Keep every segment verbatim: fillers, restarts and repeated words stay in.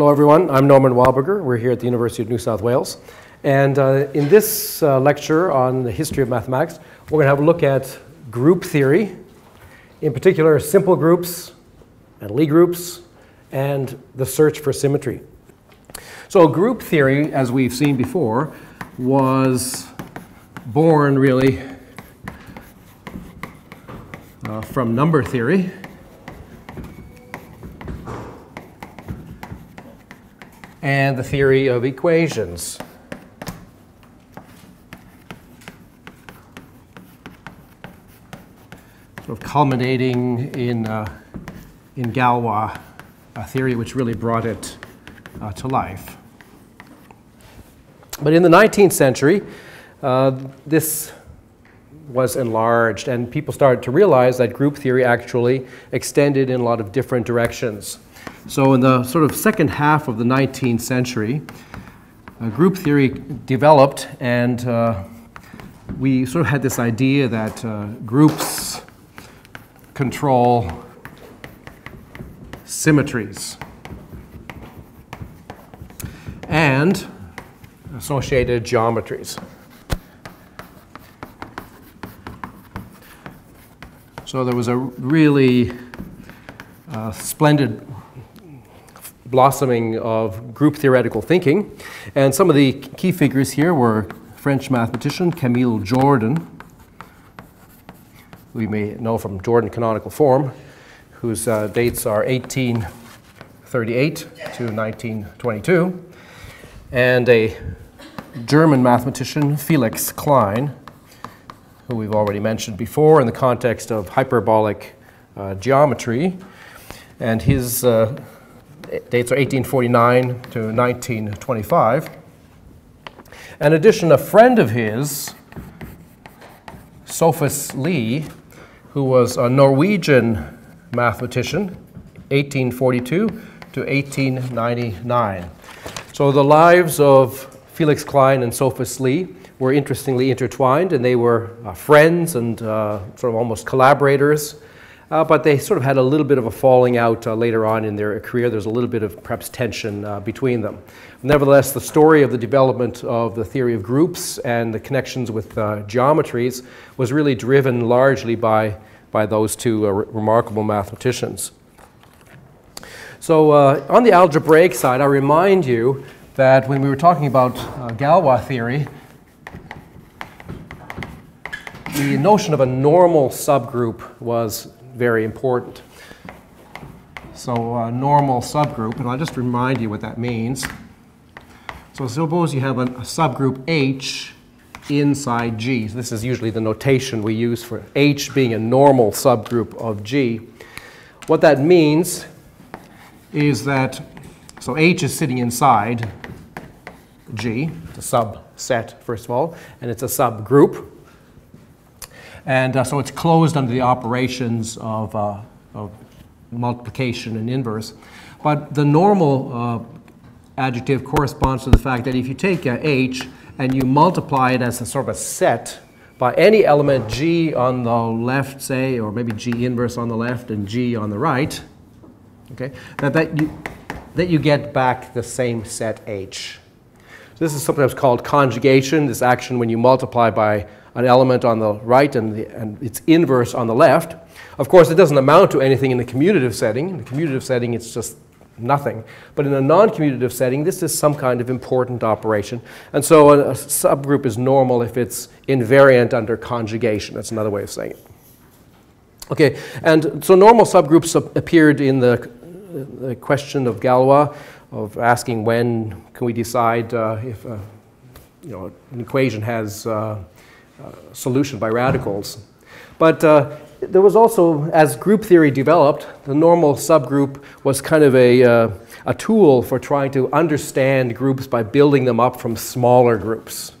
Hello everyone, I'm Norman Wildberger. We're here at the University of New South Wales. And uh, in this uh, lecture on the history of mathematics, we're going to have a look at group theory, in particular simple groups and Lie groups, and the search for symmetry. So group theory, as we've seen before, was born really uh, from number theory. And the theory of equations. Sort of culminating in, uh, in Galois, a theory which really brought it uh, to life. But in the nineteenth century, uh, this was enlarged, and people started to realize that group theory actually extended in a lot of different directions. So in the sort of second half of the nineteenth century, uh, group theory developed, and uh, we sort of had this idea that uh, groups control symmetries. And associated geometries. So there was a really uh, splendid blossoming of group theoretical thinking. And some of the key figures here were French mathematician Camille Jordan, who you may know from Jordan canonical form, whose uh, dates are eighteen thirty-eight to nineteen twenty-two, and a German mathematician Felix Klein, who we've already mentioned before in the context of hyperbolic uh, geometry, and his uh, dates are eighteen forty-nine to nineteen twenty-five. In addition, a friend of his, Sophus Lie, who was a Norwegian mathematician, eighteen forty-two to eighteen ninety-nine. So the lives of Felix Klein and Sophus Lie were interestingly intertwined, and they were uh, friends and uh, sort of almost collaborators. Uh, but they sort of had a little bit of a falling out uh, later on in their career. There's a little bit of perhaps tension uh, between them. Nevertheless, the story of the development of the theory of groups and the connections with uh, geometries was really driven largely by, by those two uh, re remarkable mathematicians. So uh, on the algebraic side, I remind you that when we were talking about uh, Galois theory, the notion of a normal subgroup was very important. So a normal subgroup, and I'll just remind you what that means. So suppose you have a, a subgroup H inside G. So this is usually the notation we use for H being a normal subgroup of G. What that means is that, so H is sitting inside G. It's a subset, first of all, and it's a subgroup. And uh, so it's closed under the operations of, uh, of multiplication and inverse. But the normal uh, adjective corresponds to the fact that if you take uh, H and you multiply it as a sort of a set by any element G on the left, say, or maybe G inverse on the left and G on the right, okay, that, that, you, that you get back the same set H. So this is sometimes called conjugation, this action when you multiply by an element on the right and, the, and its inverse on the left. Of course, it doesn't amount to anything in the commutative setting. In the commutative setting, it's just nothing. But in a non-commutative setting, this is some kind of important operation. And so a, a subgroup is normal if it's invariant under conjugation. That's another way of saying it. Okay, and so normal subgroups appeared in the, the question of Galois, of asking when can we decide uh, if uh, you know, an equation has uh, Uh, solution by radicals. But uh, there was also, as group theory developed, the normal subgroup was kind of a, uh, a tool for trying to understand groups by building them up from smaller groups.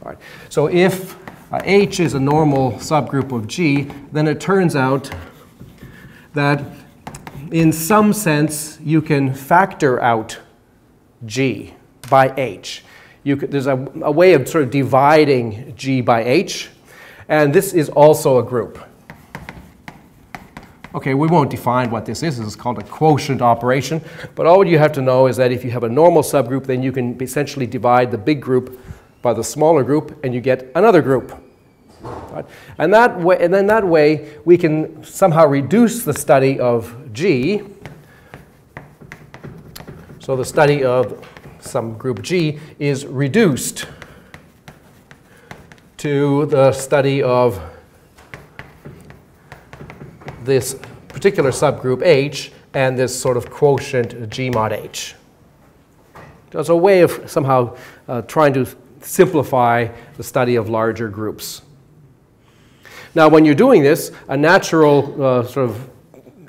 All right. So if uh, H is a normal subgroup of G, then it turns out that in some sense you can factor out G by H. You could, there's a, a way of sort of dividing G by H, and this is also a group Okay, we won't define what this is. This is called a quotient operation. But all you have to know is that if you have a normal subgroup, then you can essentially divide the big group by the smaller group, and you get another group. Right? And, that way, and then that way, we can somehow reduce the study of G. So the study of some group G is reduced to the study of this particular subgroup H and this sort of quotient G mod H. That's a way of somehow uh, trying to simplify the study of larger groups. Now, when you're doing this, a natural uh, sort of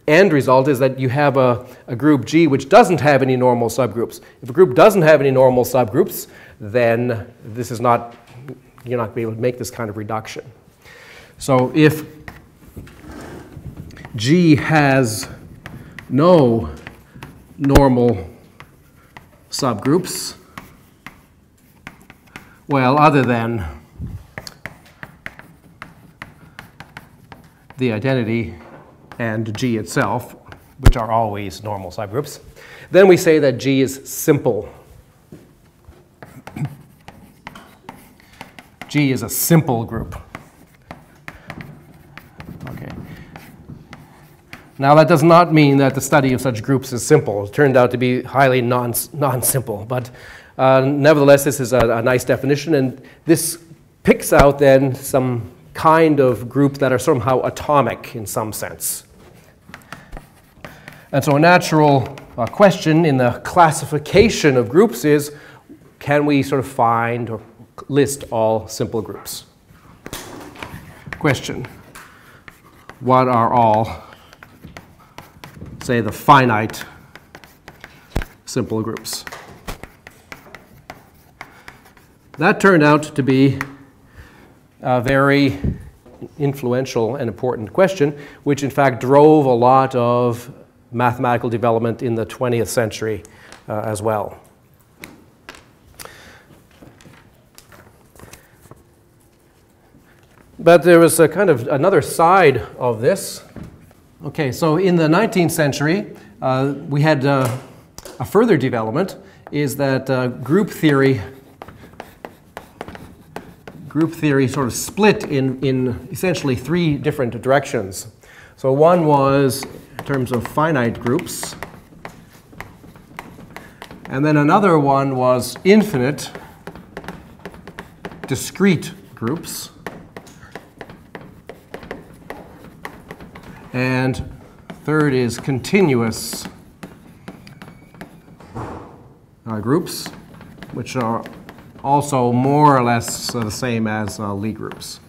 end result is that you have a, a group G which doesn't have any normal subgroups. If a group doesn't have any normal subgroups, then this is not, you're not going to be able to make this kind of reduction. So if G has no normal subgroups, well, other than the identity and G itself, which are always normal subgroups, then we say that G is simple. G is a simple group. Okay. Now, that does not mean that the study of such groups is simple. It turned out to be highly non, non-simple. But uh, nevertheless, this is a, a nice definition. And this picks out, then, some kind of group that are somehow atomic in some sense. And so a natural uh, question in the classification of groups is, can we sort of find or list all simple groups? Question, what are all, say, the finite simple groups? That turned out to be a very influential and important question, which in fact drove a lot of mathematical development in the twentieth century uh, as well. But there was a kind of another side of this. Okay, so in the nineteenth century, uh, we had uh, a further development, is that uh, group theory Group theory sort of split in, in essentially three different directions. So one was in terms of finite groups, and then another one was infinite discrete groups, and third is continuous uh, groups, which are also more or less uh, the same as uh, Lie groups.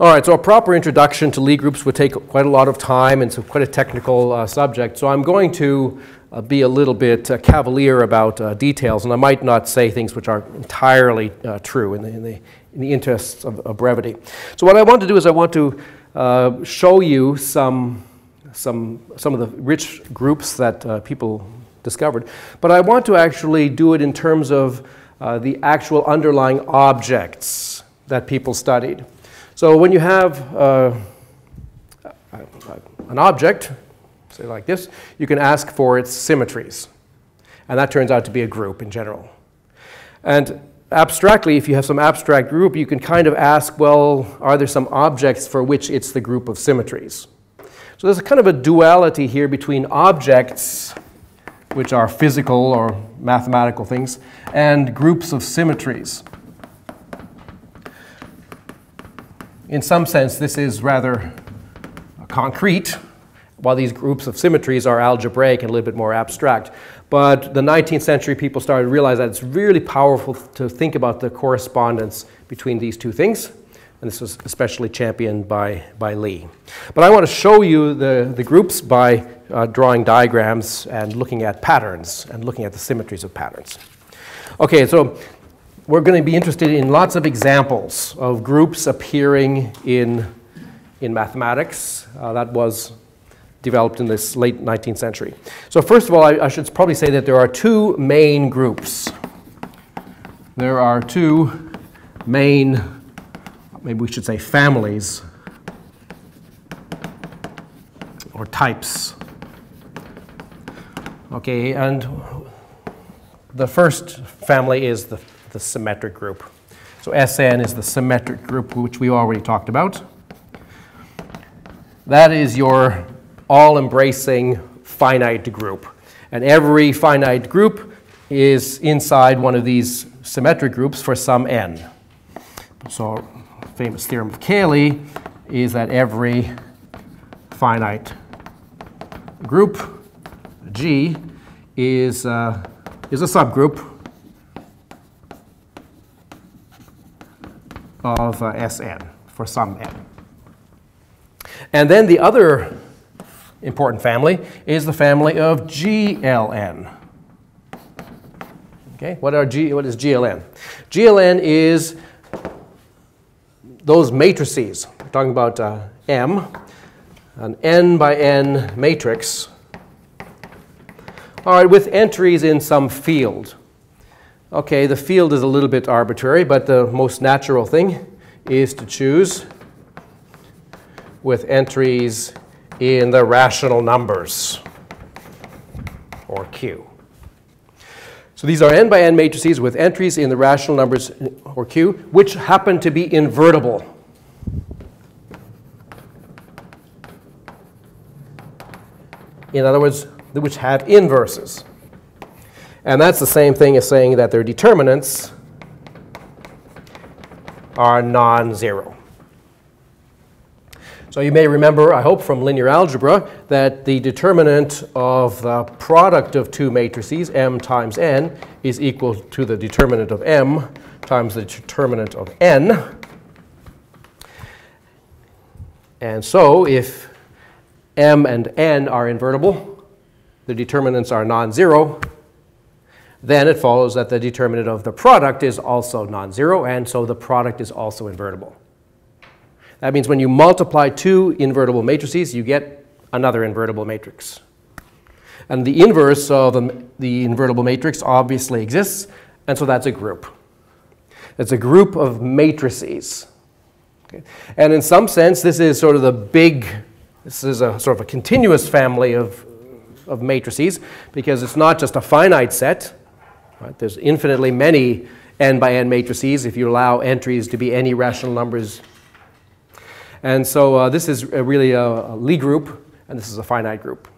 All right, so a proper introduction to Lie groups would take quite a lot of time, and so quite a technical uh, subject. So I'm going to uh, be a little bit uh, cavalier about uh, details, and I might not say things which aren't entirely uh, true in the, in the, in the interests of, of brevity. So what I want to do is I want to uh, show you some, some, some of the rich groups that uh, people discovered. But I want to actually do it in terms of uh, the actual underlying objects that people studied. So when you have uh, an object, say like this, you can ask for its symmetries. And that turns out to be a group in general. And abstractly, if you have some abstract group, you can kind of ask, well, are there some objects for which it's the group of symmetries? So there's a kind of a duality here between objects, which are physical or mathematical things, and groups of symmetries. In some sense, this is rather concrete, while these groups of symmetries are algebraic and a little bit more abstract. But the nineteenth century people started to realize that it's really powerful to think about the correspondence between these two things. And this was especially championed by, by Lie. But I want to show you the, the groups by uh, drawing diagrams and looking at patterns and looking at the symmetries of patterns. Okay, so we're going to be interested in lots of examples of groups appearing in, in mathematics. Uh, that was developed in this late nineteenth century. So first of all, I, I should probably say that there are two main groups. There are two main groups. Maybe we should say families or types. Okay, and the first family is the, the symmetric group. So S N is the symmetric group, which we already talked about. That is your all-embracing finite group. And every finite group is inside one of these symmetric groups for some n. So famous theorem of Cayley is that every finite group, G, is, uh, is a subgroup of uh, S N for some n. And then the other important family is the family of G L N. Okay, what are G, what is G L N? G L N is those matrices. We're talking about uh, M, an n by n matrix. All right, with entries in some field. Okay, the field is a little bit arbitrary, but the most natural thing is to choose with entries in the rational numbers, or Q. So these are n by n matrices with entries in the rational numbers, or Q, which happen to be invertible. In other words, which have inverses. And that's the same thing as saying that their determinants are non-zero. So you may remember, I hope, from linear algebra that the determinant of the product of two matrices, M times N, is equal to the determinant of M times the determinant of N. And so if M and N are invertible, the determinants are non-zero, then it follows that the determinant of the product is also non-zero, and so the product is also invertible. That means when you multiply two invertible matrices, you get another invertible matrix. And the inverse of the invertible matrix obviously exists, and so that's a group. It's a group of matrices. Okay. And in some sense, this is sort of the big, this is a sort of a continuous family of, of matrices, because it's not just a finite set. Right? There's infinitely many n by n matrices if you allow entries to be any rational numbers. And so uh, this is a really a, a Lie group, and this is a finite group.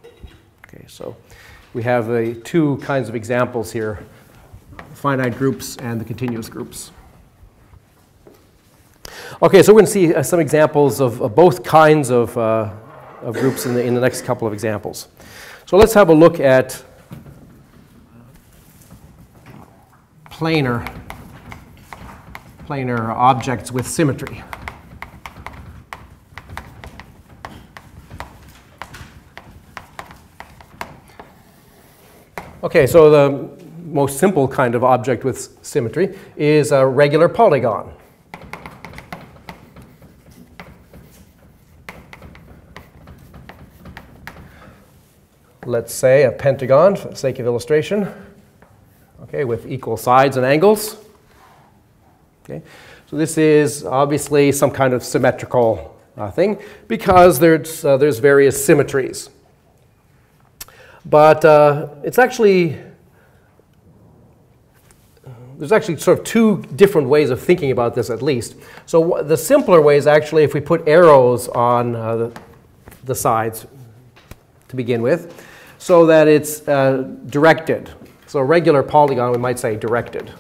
Okay, so we have uh, two kinds of examples here, finite groups and the continuous groups. Okay, so we're going to see uh, some examples of, of both kinds of, uh, of groups in the, in the next couple of examples. So let's have a look at planar, planar objects with symmetry. Okay, so the most simple kind of object with symmetry is a regular polygon. Let's say a pentagon, for the sake of illustration, okay, with equal sides and angles. Okay, so this is obviously some kind of symmetrical uh, thing because there's, uh, there's various symmetries. But uh, it's actually, there's actually sort of two different ways of thinking about this at least. So the simpler way is actually if we put arrows on uh, the, the sides to begin with, so that it's uh, directed. So a regular polygon, we might say directed.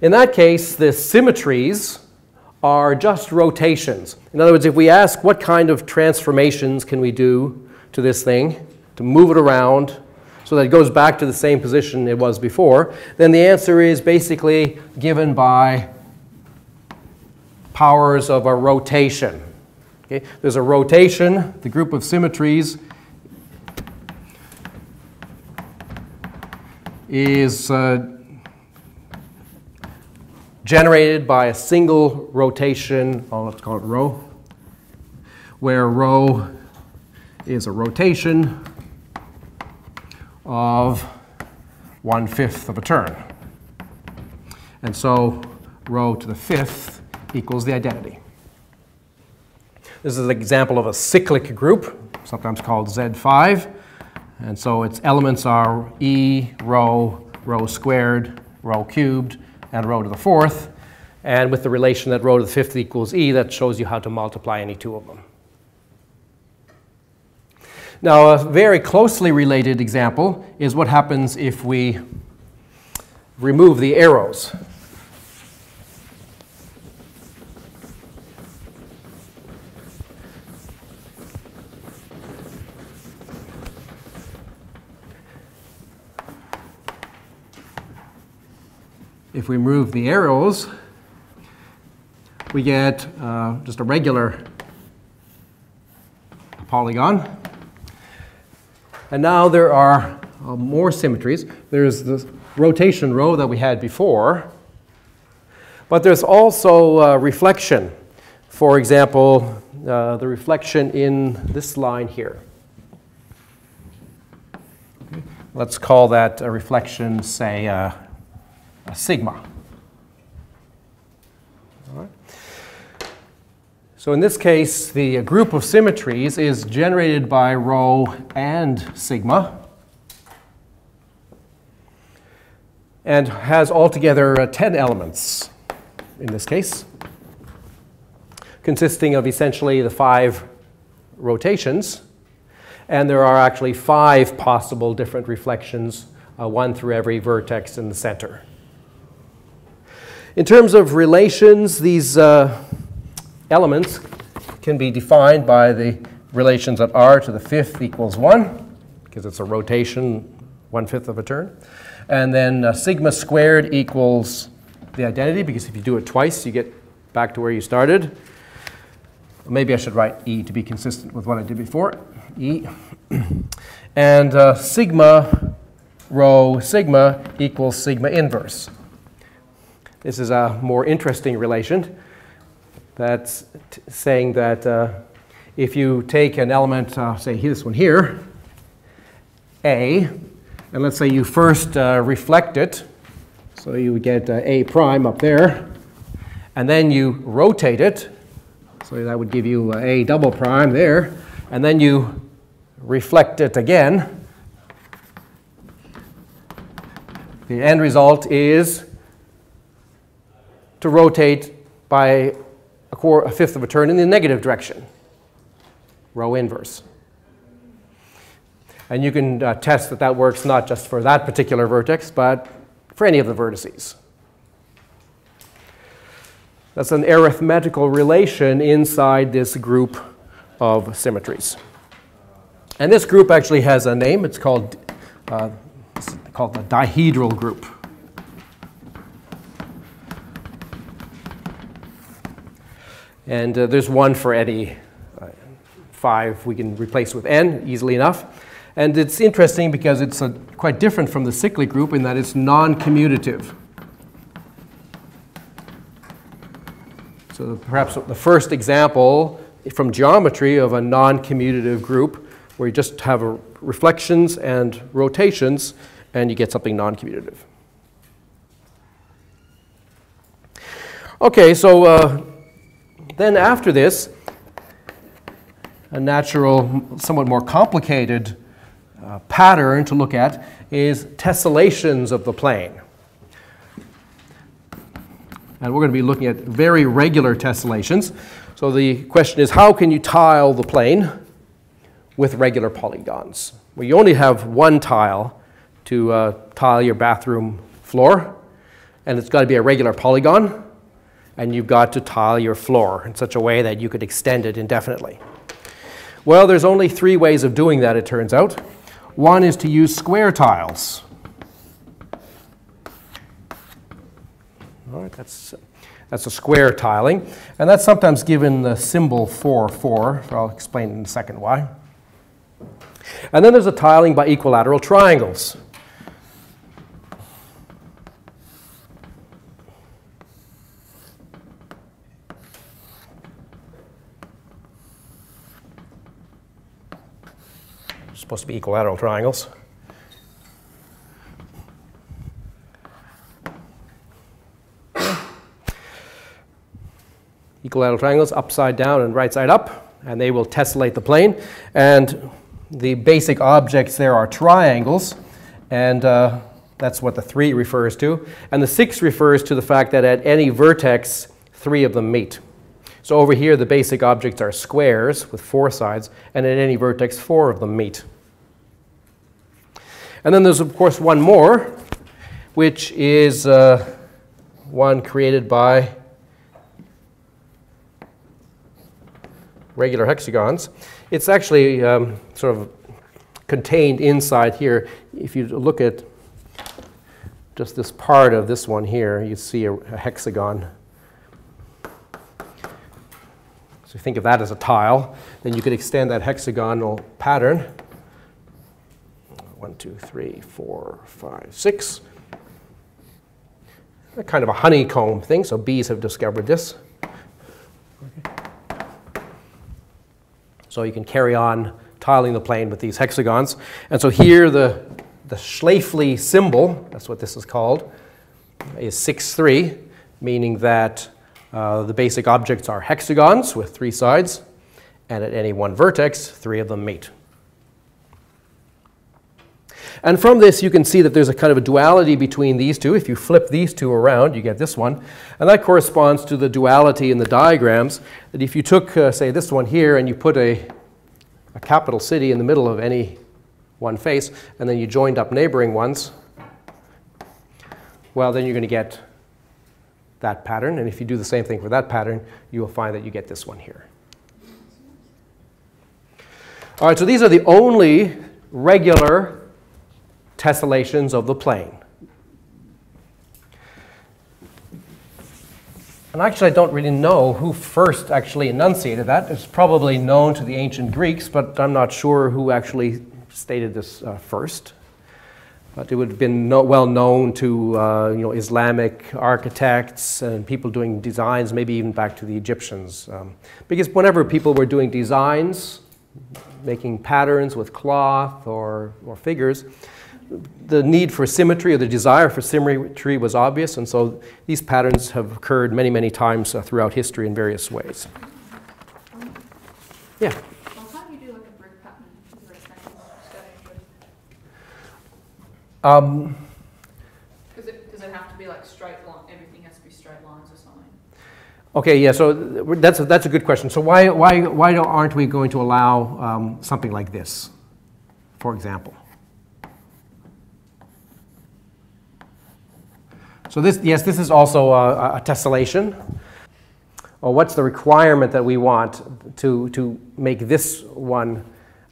In that case, the symmetries are just rotations. In other words, if we ask what kind of transformations can we do to this thing, to move it around so that it goes back to the same position it was before, then the answer is basically given by powers of a rotation. Okay? There's a rotation, the group of symmetries is uh, generated by a single rotation, oh, let's call it rho, where rho is a rotation of one-fifth of a turn. And so rho to the fifth equals the identity. This is an example of a cyclic group, sometimes called Z five. And so its elements are E, rho, rho squared, rho cubed, and rho to the fourth. And with the relation that rho to the fifth equals E, that shows you how to multiply any two of them. Now, a very closely related example is what happens if we remove the arrows. If we remove the arrows, we get uh, just a regular polygon. And now there are uh, more symmetries. There's the rotation row that we had before, but there's also uh, reflection. For example, uh, the reflection in this line here. Okay. Let's call that a reflection, say, uh, a sigma. All right. So in this case, the group of symmetries is generated by rho and sigma, and has altogether uh, ten elements in this case, consisting of essentially the five rotations. And there are actually five possible different reflections, uh, one through every vertex in the center. In terms of relations, these uh, elements can be defined by the relations that r to the fifth equals one, because it's a rotation, one-fifth of a turn. And then uh, sigma squared equals the identity, because if you do it twice, you get back to where you started. Maybe I should write E to be consistent with what I did before, E. And uh, sigma rho sigma equals sigma inverse. This is a more interesting relation. That's t saying that uh, if you take an element, uh, say this one here, A, and let's say you first uh, reflect it, so you would get uh, A prime up there, and then you rotate it, so that would give you uh, A double prime there, and then you reflect it again. The end result is to rotate by a, quarter, a fifth of a turn in the negative direction, rho inverse. And you can uh, test that that works not just for that particular vertex, but for any of the vertices. That's an arithmetical relation inside this group of symmetries. And this group actually has a name. It's called, uh, it's called the dihedral group. And uh, there's one for any uh, five we can replace with n easily enough. And it's interesting because it's uh, quite different from the cyclic group in that it's non-commutative. So perhaps the first example from geometry of a non-commutative group where you just have a reflections and rotations and you get something non-commutative. Okay, so uh, then after this, a natural, somewhat more complicated uh, pattern to look at is tessellations of the plane. And we're going to be looking at very regular tessellations. So the question is, how can you tile the plane with regular polygons? Well, you only have one tile to uh, tile your bathroom floor, and it's got to be a regular polygon. And you've got to tile your floor in such a way that you could extend it indefinitely. Well, there's only three ways of doing that, it turns out. One is to use square tiles. All right, that's, that's a square tiling. And that's sometimes given the symbol four, four. So I'll explain in a second why. And then there's a tiling by equilateral triangles. Supposed to be equilateral triangles. Equilateral triangles, upside down and right side up. and they will tessellate the plane. And the basic objects there are triangles, and uh, that's what the three refers to. And the six refers to the fact that at any vertex, three of them meet. So over here, the basic objects are squares with four sides, and at any vertex, four of them meet. And then there's, of course, one more, which is uh, one created by regular hexagons. It's actually um, sort of contained inside here. If you look at just this part of this one here, you see a, a hexagon. So think of that as a tile. Then you could extend that hexagonal pattern. One, two, three, four, five, six. A kind of a honeycomb thing, so bees have discovered this. Okay. So you can carry on tiling the plane with these hexagons. And so here the, the Schläfli symbol, that's what this is called, is six three, meaning that uh, the basic objects are hexagons with three sides, and at any one vertex, three of them meet. And from this, you can see that there's a kind of a duality between these two. If you flip these two around, you get this one. And that corresponds to the duality in the diagrams, that if you took, uh, say, this one here, and you put a, a capital city in the middle of any one face, and then you joined up neighboring ones, well, then you're going to get that pattern. And if you do the same thing for that pattern, you will find that you get this one here. All right, so these are the only regular tessellations of the plane. And actually, I don't really know who first actually enunciated that. It's probably known to the ancient Greeks, but I'm not sure who actually stated this uh, first. But it would have been no, well known to uh, you know, Islamic architects and people doing designs, maybe even back to the Egyptians. Um, because whenever people were doing designs, making patterns with cloth or, or figures, the need for symmetry or the desire for symmetry was obvious, and so these patterns have occurred many, many times uh, throughout history in various ways. Um, yeah? Well, how do you do like a brick pattern with rectangles instead of... Does it, does it have to be like straight lines? Everything has to be straight lines or something? Okay, yeah, so that's a, that's a good question. So why, why, why aren't we going to allow um, something like this, for example? So this, yes, this is also a, a tessellation. Or what's the requirement that we want to, to make this one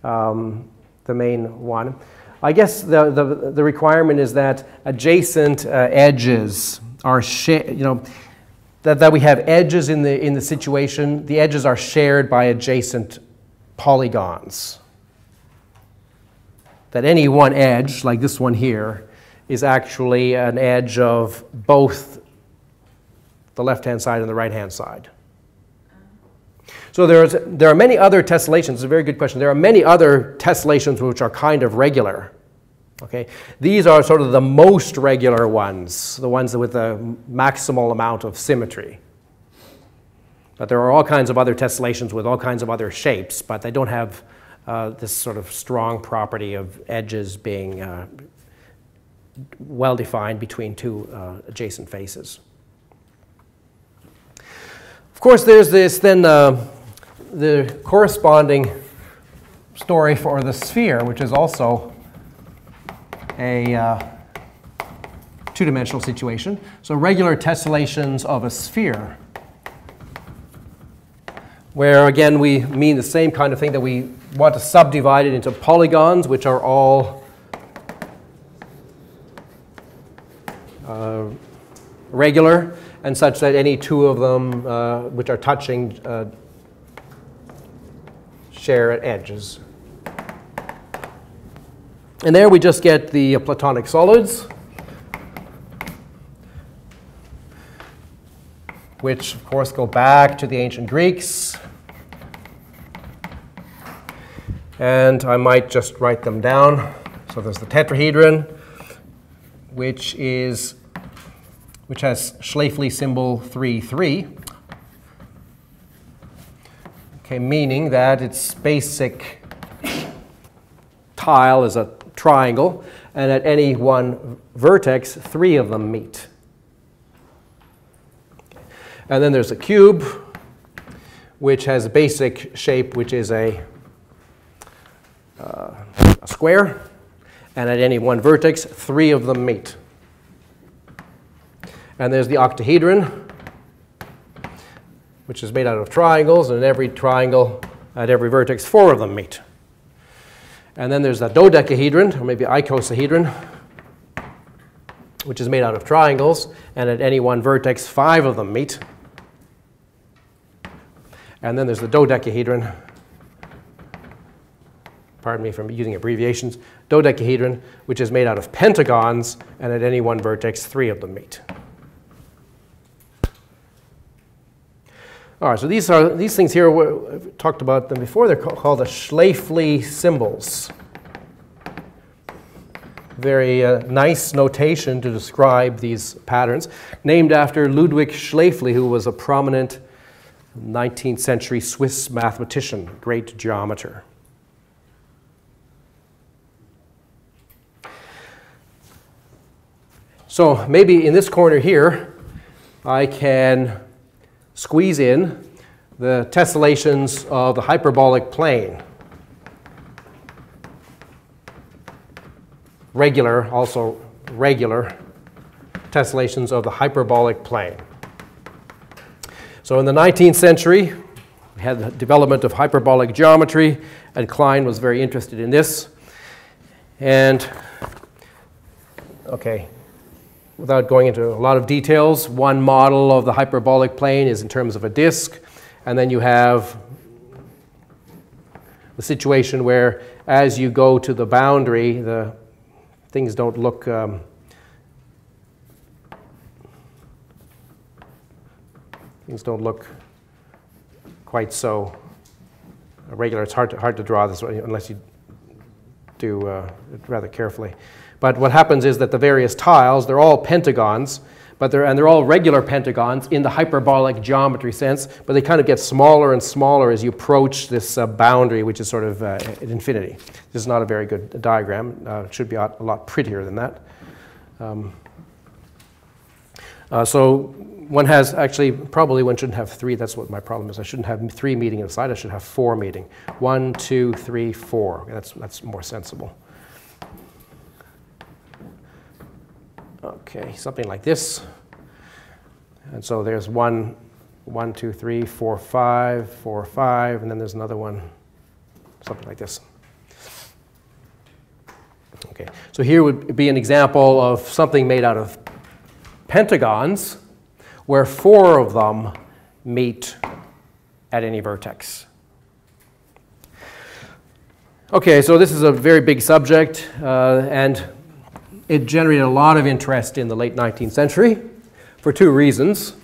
um, the main one? I guess the, the, the requirement is that adjacent uh, edges are, you know, that, that we have edges in the, in the situation. The edges are shared by adjacent polygons. That any one edge, like this one here, is actually an edge of both the left-hand side and the right-hand side. So there's, there are many other tessellations. It's a very good question. There are many other tessellations which are kind of regular. Okay? These are sort of the most regular ones, the ones with the maximal amount of symmetry. But there are all kinds of other tessellations with all kinds of other shapes, but they don't have uh, this sort of strong property of edges being uh, well defined between two uh, adjacent faces. Of course, there's this then uh, the corresponding story for the sphere, which is also a uh, two-dimensional situation. So regular tessellations of a sphere, where again we mean the same kind of thing, that we want to subdivide it into polygons, which are all Uh, regular, and such that any two of them uh, which are touching uh, share at edges. And there we just get the uh, Platonic solids, which of course go back to the ancient Greeks. And I might just write them down. So there's the tetrahedron, which is which has Schläfli symbol three three. Okay, meaning that its basic tile is a triangle, and at any one vertex, three of them meet. And then there's a cube, which has a basic shape, which is a, uh, a square. And at any one vertex, three of them meet. And there's the octahedron, which is made out of triangles. And in every triangle, at every vertex, four of them meet. And then there's the dodecahedron, or maybe icosahedron, which is made out of triangles. And at any one vertex, five of them meet. And then there's the dodecahedron. Pardon me for using abbreviations. Dodecahedron, which is made out of pentagons, and at any one vertex, three of them meet. All right, so these are these things here. We've talked about them before. They're called the Schläfli symbols. Very uh, nice notation to describe these patterns, named after Ludwig Schläfli, who was a prominent nineteenth century Swiss mathematician, great geometer. So maybe in this corner here, I can squeeze in the tessellations of the hyperbolic plane. Regular, also regular tessellations of the hyperbolic plane. So in the nineteenth century, we had the development of hyperbolic geometry, and Klein was very interested in this. And, okay, without going into a lot of details, one model of the hyperbolic plane is in terms of a disk, and then you have the situation where as you go to the boundary, the things don't look um, Things don't look quite so regular. It's hard to, hard to draw this unless you do uh, it rather carefully. But what happens is that the various tiles, they're all pentagons, but they're, and they're all regular pentagons in the hyperbolic geometry sense, but they kind of get smaller and smaller as you approach this uh, boundary, which is sort of uh, at infinity. This is not a very good diagram. Uh, it should be a lot prettier than that. Um, uh, so. One has actually, probably one shouldn't have three. That's what my problem is. I shouldn't have three meeting inside. I should have four meeting. One, two, three, four. That's, that's more sensible. Okay, something like this. And so there's one, one, two, three, four, five, four, five, and then there's another one, something like this. Okay, so here would be an example of something made out of pentagons, where four of them meet at any vertex. Okay, so this is a very big subject, uh, and it generated a lot of interest in the late nineteenth century for two reasons.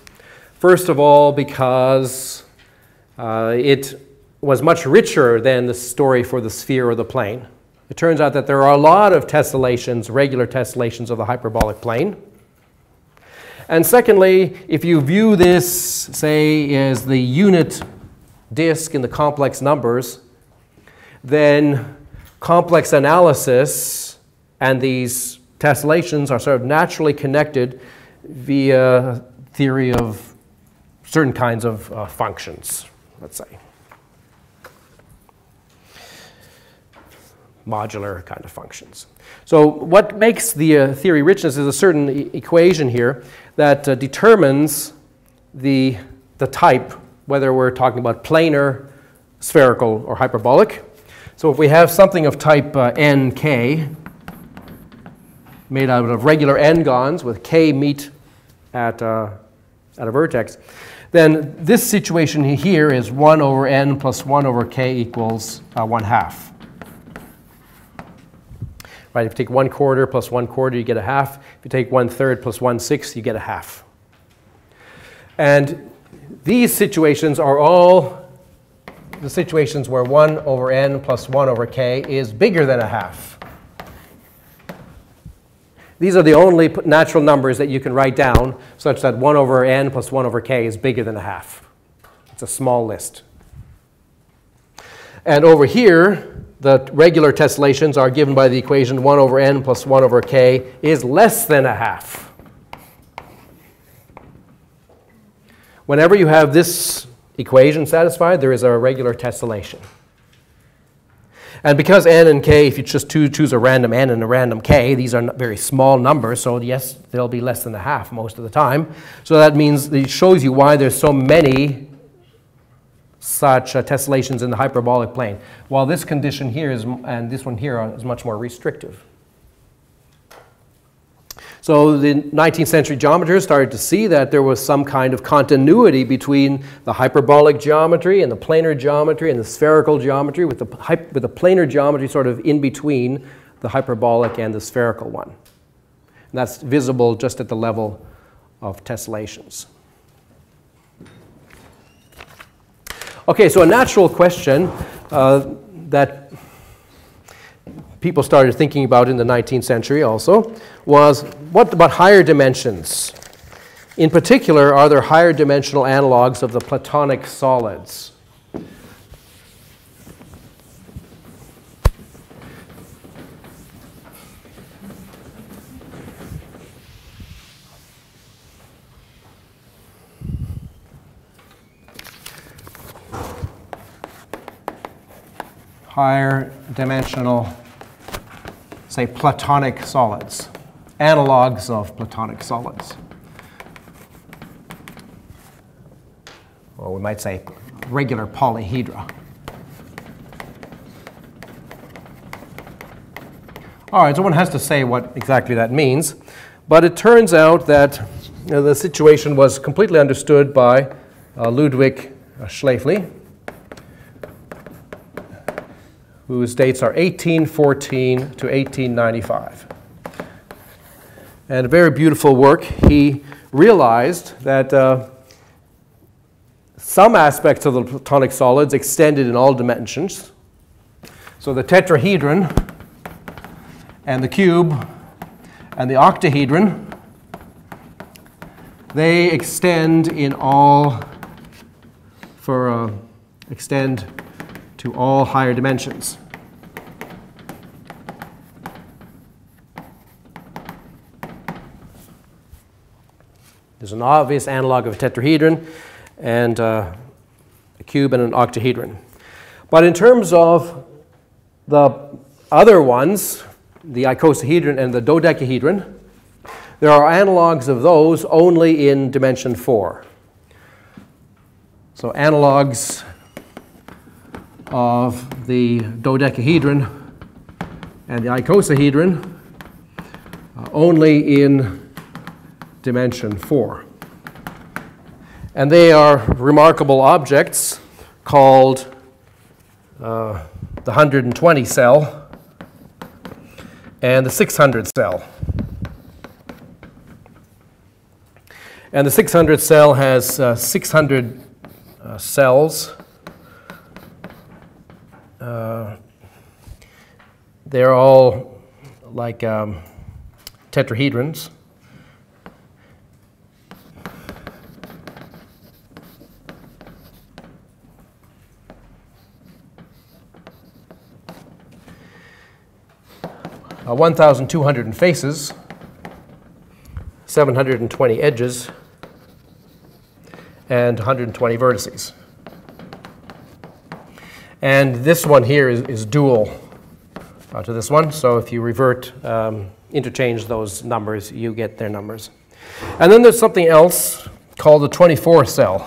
First of all, because uh, it was much richer than the story for the sphere or the plane. It turns out that there are a lot of tessellations, regular tessellations of the hyperbolic plane. And secondly, if you view this, say, as the unit disk in the complex numbers, then complex analysis and these tessellations are sort of naturally connected via theory of certain kinds of uh, functions, let's say. Modular kind of functions. So what makes the uh, theory richness is a certain e equation here that uh, determines the, the type, whether we're talking about planar, spherical, or hyperbolic. So if we have something of type uh, N K, made out of regular n-gons with k meet at, uh, at a vertex, then this situation here is one over n plus one over k equals uh, one half. Right, if you take one quarter plus one quarter, you get a half. If you take one third plus one sixth, you get a half. And these situations are all the situations where one over n plus one over k is bigger than a half. These are the only natural numbers that you can write down such that one over n plus one over k is bigger than a half. It's a small list. And over here, the regular tessellations are given by the equation one over n plus one over k is less than a half. Whenever you have this equation satisfied, there is a regular tessellation. And because n and k, if you just choose a random n and a random k, these are very small numbers, so yes, they'll be less than a half most of the time. So that means it shows you why there's so many such uh, tessellations in the hyperbolic plane, while this condition here is, and this one here is much more restrictive. So the nineteenth century geometers started to see that there was some kind of continuity between the hyperbolic geometry and the planar geometry and the spherical geometry, with the, with the planar geometry sort of in between the hyperbolic and the spherical one. And that's visible just at the level of tessellations. Okay, so a natural question uh, that people started thinking about in the nineteenth century also was, what about higher dimensions? In particular, are there higher dimensional analogs of the Platonic solids? Higher dimensional, say, Platonic solids, analogs of Platonic solids. Or we might say regular polyhedra. All right, so one has to say what exactly that means. But it turns out that you know, the situation was completely understood by uh, Ludwig Schläfli, whose dates are eighteen fourteen to eighteen ninety-five. And a very beautiful work. He realized that uh, some aspects of the Platonic solids extended in all dimensions. So the tetrahedron and the cube and the octahedron, they extend in all, for uh, extend to all higher dimensions. There's an obvious analog of a tetrahedron and uh, a cube and an octahedron. But in terms of the other ones, the icosahedron and the dodecahedron, there are analogs of those only in dimension four. So analogs of the dodecahedron and the icosahedron uh, only in dimension four. And they are remarkable objects called uh, the one hundred twenty cell and the six hundred cell. And the six hundred cell has uh, six hundred uh, cells. Uh, they're all like um, tetrahedrons. Uh, one thousand two hundred faces, seven hundred twenty edges, and one hundred twenty vertices. And this one here is, is dual uh, to this one. So if you revert, um, interchange those numbers, you get their numbers. And then there's something else called the twenty-four cell,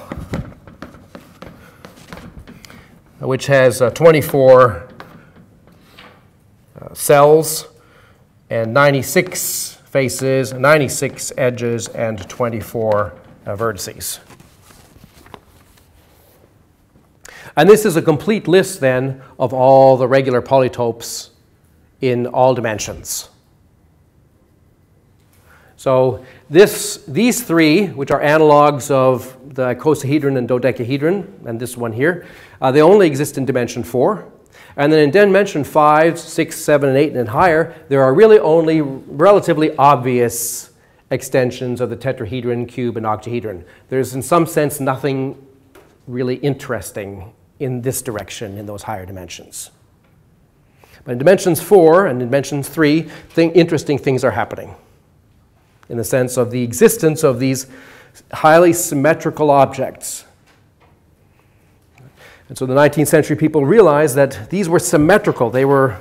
which has uh, twenty-four uh, cells and ninety-six faces, ninety-six edges, and twenty-four uh, vertices. And this is a complete list, then, of all the regular polytopes in all dimensions. So this, these three, which are analogs of the icosahedron and dodecahedron, and this one here, uh, they only exist in dimension four. And then in dimension five, six, seven, and eight, and higher, there are really only relatively obvious extensions of the tetrahedron, cube, and octahedron. There's, in some sense, nothing really interesting in this direction in those higher dimensions. But in dimensions four and in dimensions three, thing, interesting things are happening in the sense of the existence of these highly symmetrical objects. And so the nineteenth century people realized that these were symmetrical. They were,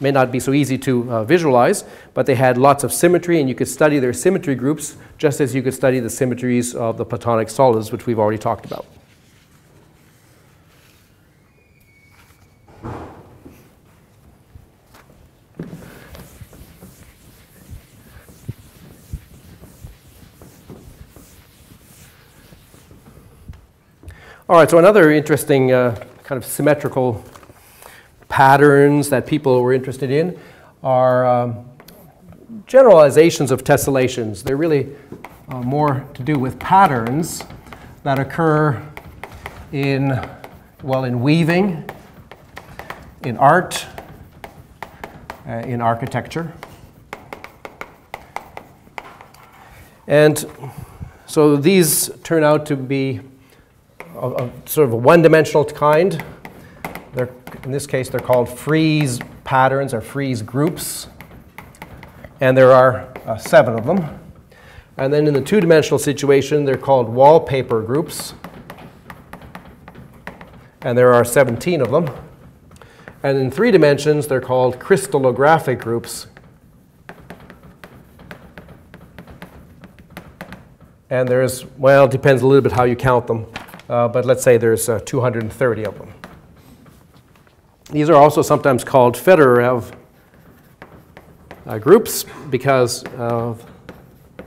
may not be so easy to uh, visualize, but they had lots of symmetry, and you could study their symmetry groups just as you could study the symmetries of the Platonic solids, which we've already talked about. All right, so another interesting uh, kind of symmetrical patterns that people were interested in are um, generalizations of tessellations. They're really uh, more to do with patterns that occur in, well, in weaving, in art, uh, in architecture. And so these turn out to be of sort of a one-dimensional kind. They're, in this case, they're called Frieze patterns or Frieze groups, and there are uh, seven of them. And then in the two-dimensional situation, they're called wallpaper groups, and there are seventeen of them. And in three dimensions, they're called crystallographic groups, and there's, well, it depends a little bit how you count them. Uh, but let's say there's uh, two hundred thirty of them. These are also sometimes called Fedorev uh, groups because of a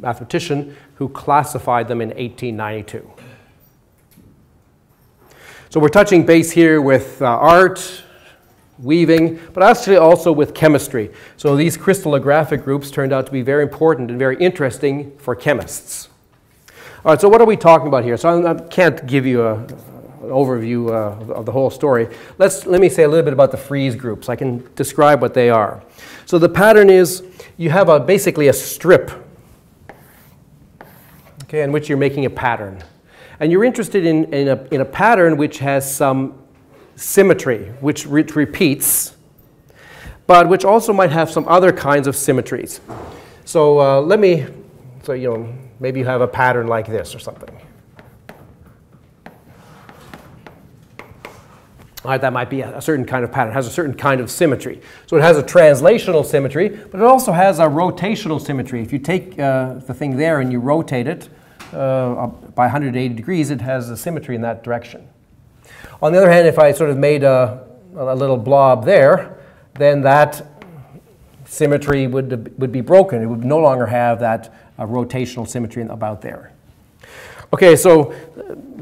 mathematician who classified them in eighteen ninety-two. So we're touching base here with uh, art, weaving, but actually also with chemistry. So these crystallographic groups turned out to be very important and very interesting for chemists. All right, so what are we talking about here? So I can't give you a, an overview uh, of the whole story. Let's, let me say a little bit about the Frieze groups. I can describe what they are. So the pattern is you have a, basically a strip, okay, in which you're making a pattern. And you're interested in, in, a, in a pattern which has some symmetry, which re repeats, but which also might have some other kinds of symmetries. So uh, let me, so you know, maybe you have a pattern like this or something. All right, that might be a certain kind of pattern. It has a certain kind of symmetry. So it has a translational symmetry, but it also has a rotational symmetry. If you take uh, the thing there and you rotate it uh, by one hundred eighty degrees, it has a symmetry in that direction. On the other hand, if I sort of made a, a little blob there, then that symmetry would, would be broken. It would no longer have that A rotational symmetry about there. Okay, so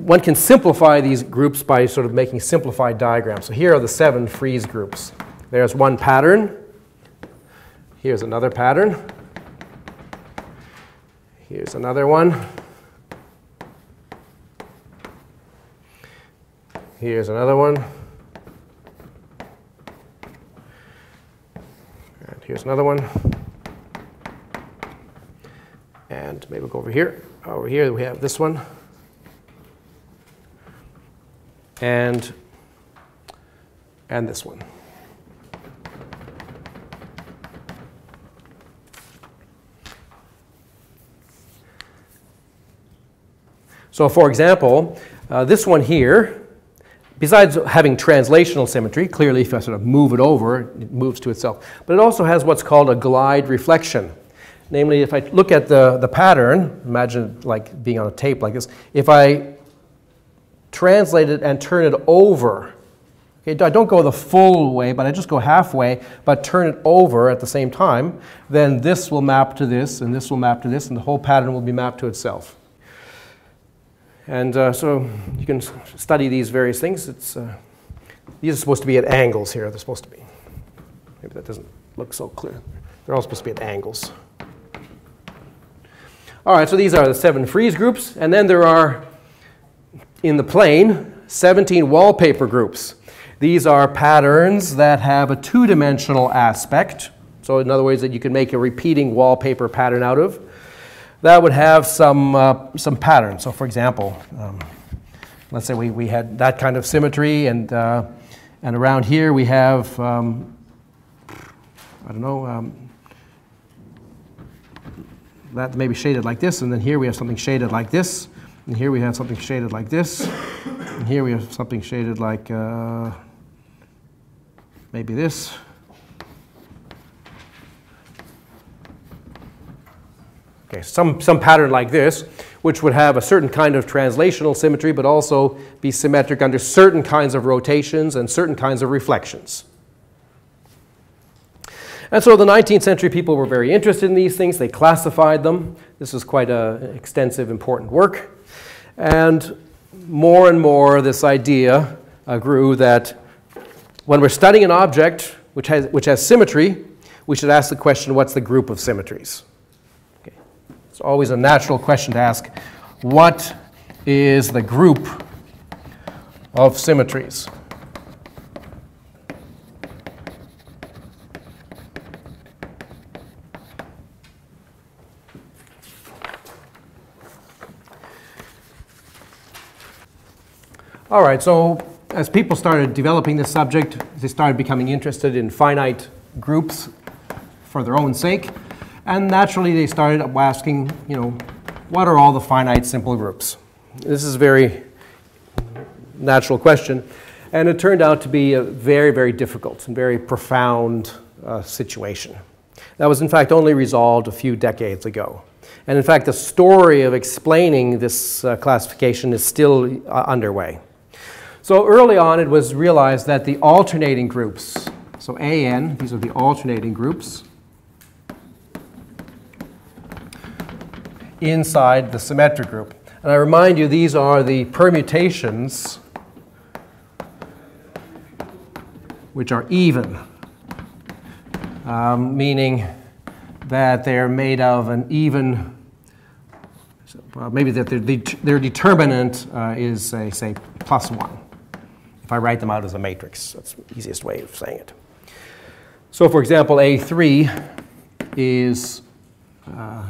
one can simplify these groups by sort of making simplified diagrams. So here are the seven Frieze groups. There's one pattern. Here's another pattern. Here's another one. Here's another one. And here's another one. And maybe we'll go over here. Over here we have this one. And, and this one. So for example, uh, this one here, besides having translational symmetry, clearly if I sort of move it over, it moves to itself. But it also has what's called a glide reflection. Namely, if I look at the, the pattern, imagine like being on a tape like this, if I translate it and turn it over, okay, I don't go the full way, but I just go halfway, but turn it over at the same time, then this will map to this, and this will map to this, and the whole pattern will be mapped to itself. And uh, so you can study these various things. It's, uh, these are supposed to be at angles here. They're supposed to be. Maybe that doesn't look so clear. They're all supposed to be at angles. All right, so these are the seven Frieze groups, and then there are, in the plane, seventeen wallpaper groups. These are patterns that have a two-dimensional aspect, so in other words that you can make a repeating wallpaper pattern out of, that would have some, uh, some patterns. So for example, um, let's say we, we had that kind of symmetry, and, uh, and around here we have, um, I don't know, um, that maybe shaded like this, and then here we have something shaded like this, and here we have something shaded like this, and here we have something shaded like uh, maybe this. Okay, some, some pattern like this, which would have a certain kind of translational symmetry, but also be symmetric under certain kinds of rotations and certain kinds of reflections. And so the nineteenth century people were very interested in these things. They classified them. This was quite an extensive, important work. And more and more this idea uh, grew that when we're studying an object which has, which has symmetry, we should ask the question, what's the group of symmetries? It's always a natural question to ask, what is the group of symmetries? All right, so as people started developing this subject, they started becoming interested in finite groups for their own sake. And naturally, they started asking, you know, what are all the finite simple groups? This is a very natural question. And it turned out to be a very, very difficult and very profound uh, situation. That was, in fact, only resolved a few decades ago. And in fact, the story of explaining this uh, classification is still uh, underway. So early on, it was realized that the alternating groups, so A N, these are the alternating groups, inside the symmetric group. And I remind you, these are the permutations which are even, um, meaning that they're made of an even, well, maybe that their, their determinant uh, is, a, say, plus one. If I write them out as a matrix, that's the easiest way of saying it. So for example, A three is uh,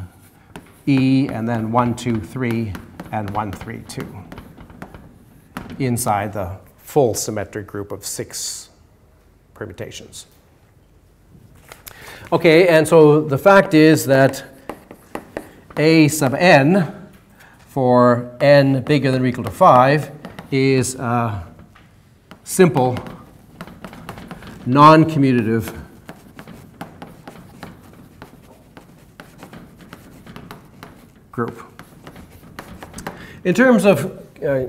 E, and then one, two, three, and one, three, two, inside the full symmetric group of six permutations. Okay, and so the fact is that A sub n, for n bigger than or equal to five, is a simple, non-commutative group. In terms of uh,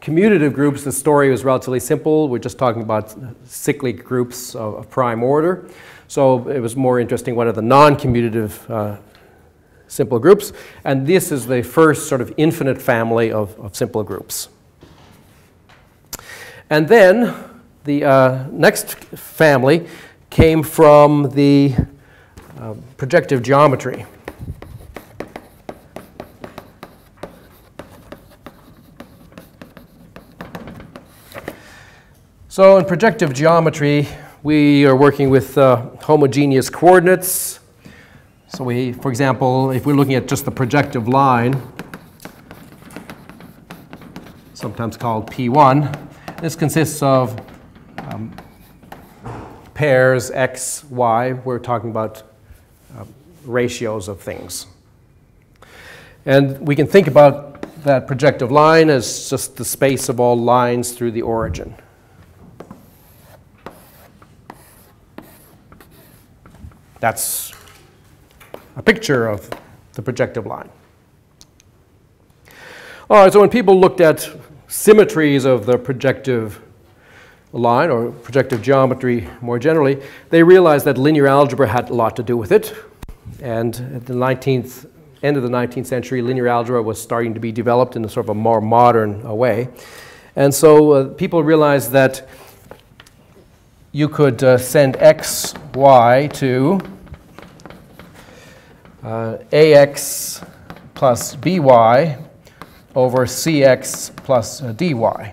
commutative groups, the story was relatively simple. We're just talking about cyclic groups of, of prime order. So it was more interesting, what are the non-commutative uh, simple groups? And this is the first sort of infinite family of, of simple groups. And then the uh, next family came from the uh, projective geometry. So in projective geometry, we are working with uh, homogeneous coordinates. So we, for example, if we're looking at just the projective line, sometimes called P one, this consists of um, pairs x, y. We're talking about uh, ratios of things. And we can think about that projective line as just the space of all lines through the origin. That's a picture of the projective line. All right, so when people looked at symmetries of the projective line or projective geometry more generally, they realized that linear algebra had a lot to do with it. And at the nineteenth, end of the nineteenth century, linear algebra was starting to be developed in a sort of a more modern way. And so uh, people realized that you could uh, send x, y to uh, ax plus by over cx plus uh, dy uh,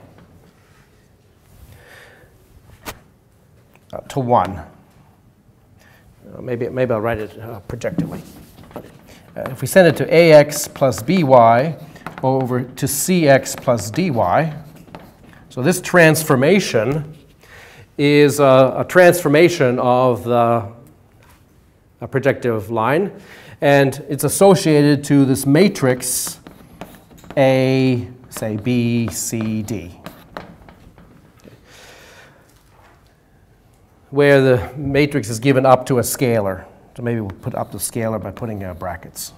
to one. Uh, maybe, maybe I'll write it uh, projectively. Uh, if we send it to ax plus by over to C x plus dy. So this transformation is a, a transformation of the a projective line, and it's associated to this matrix A, say B, C, D, where the matrix is given up to a scalar. So maybe we'll put up the scalar by putting uh, brackets.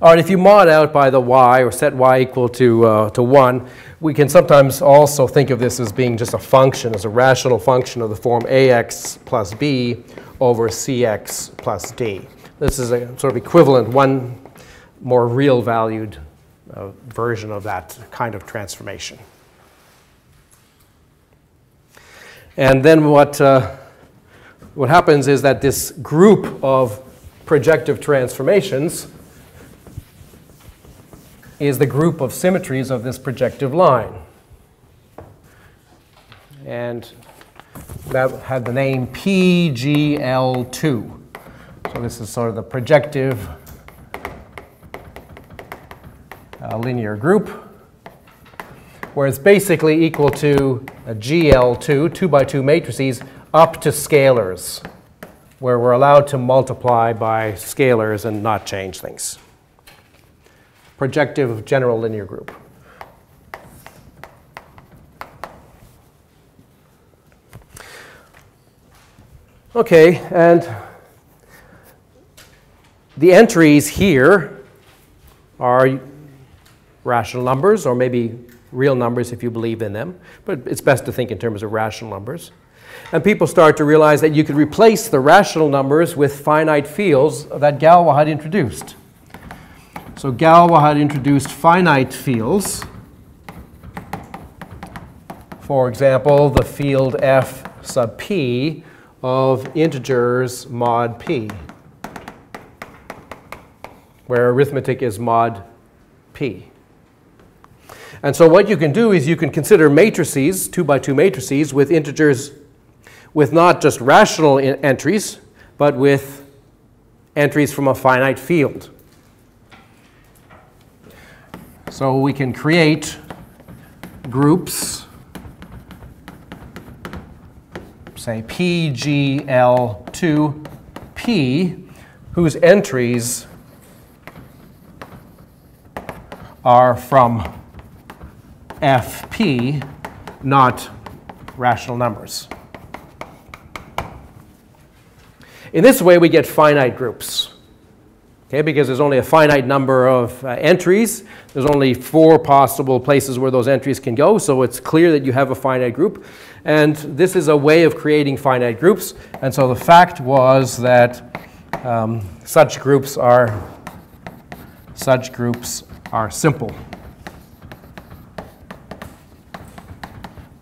All right, if you mod out by the y, or set y equal to, uh, to one, we can sometimes also think of this as being just a function, as a rational function of the form ax plus b over cx plus d. This is a sort of equivalent, one more real valued uh, version of that kind of transformation. And then what, uh, what happens is that this group of projective transformations is the group of symmetries of this projective line. And that had the name P G L two. So this is sort of the projective uh, linear group, where it's basically equal to a G L two, two by two matrices, up to scalars, where we're allowed to multiply by scalars and not change things. Projective general linear group. Okay, and the entries here are rational numbers, or maybe real numbers if you believe in them, but it's best to think in terms of rational numbers. And people start to realize that you could replace the rational numbers with finite fields that Galois had introduced. So Galois had introduced finite fields. For example, the field f sub p of integers mod p, where arithmetic is mod p. And so what you can do is you can consider matrices, two by two matrices, with integers, with not just rational entries, but with entries from a finite field. So we can create groups, say P G L two P, whose entries are from F P, not rational numbers. In this way, we get finite groups. Okay, because there's only a finite number of uh, entries. There's only four possible places where those entries can go, so it's clear that you have a finite group. And this is a way of creating finite groups. And so the fact was that um, such groups are, such groups are simple,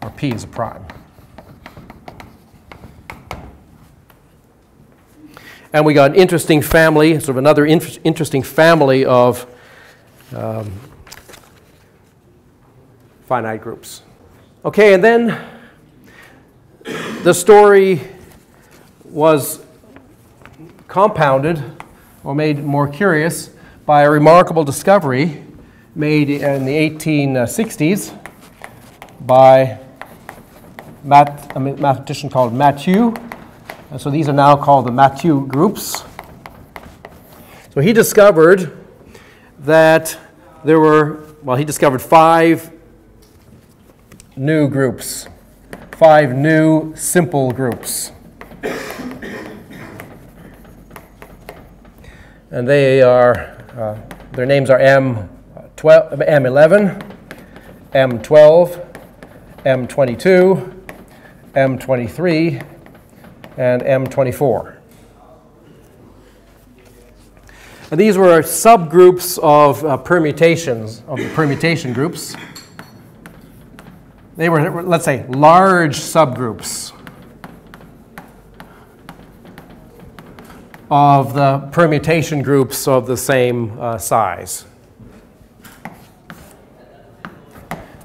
or P is a prime. And we got an interesting family, sort of another inter interesting family of um, finite groups. Okay, and then the story was compounded, or made more curious, by a remarkable discovery made in the eighteen sixties by math a mathematician called Mathieu. And so these are now called the Mathieu groups. So he discovered that there were, well, he discovered five new groups, five new simple groups. And they are, uh, their names are M twelve, M eleven, M twelve, M twenty-two, M twenty-three, and M twenty-four. And these were subgroups of uh, permutations, of the permutation groups. They were, let's say, large subgroups of the permutation groups of the same uh, size.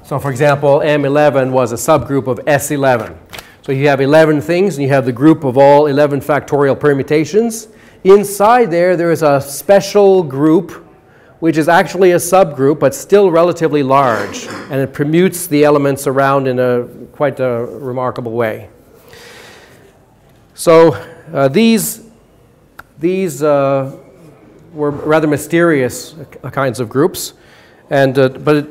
So, for example, M eleven was a subgroup of S eleven. So you have eleven things, and you have the group of all eleven factorial permutations. Inside there, there is a special group, which is actually a subgroup, but still relatively large, and it permutes the elements around in a quite a remarkable way. So uh, these, these uh, were rather mysterious kinds of groups, and, uh, but it,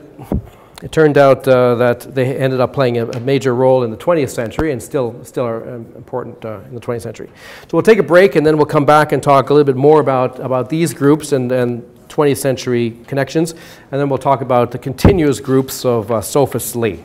it turned out uh, that they ended up playing a, a major role in the twentieth century and still, still are important uh, in the twentieth century. So we'll take a break and then we'll come back and talk a little bit more about, about these groups and, and twentieth century connections, and then we'll talk about the continuous groups of uh, Sophus Lie.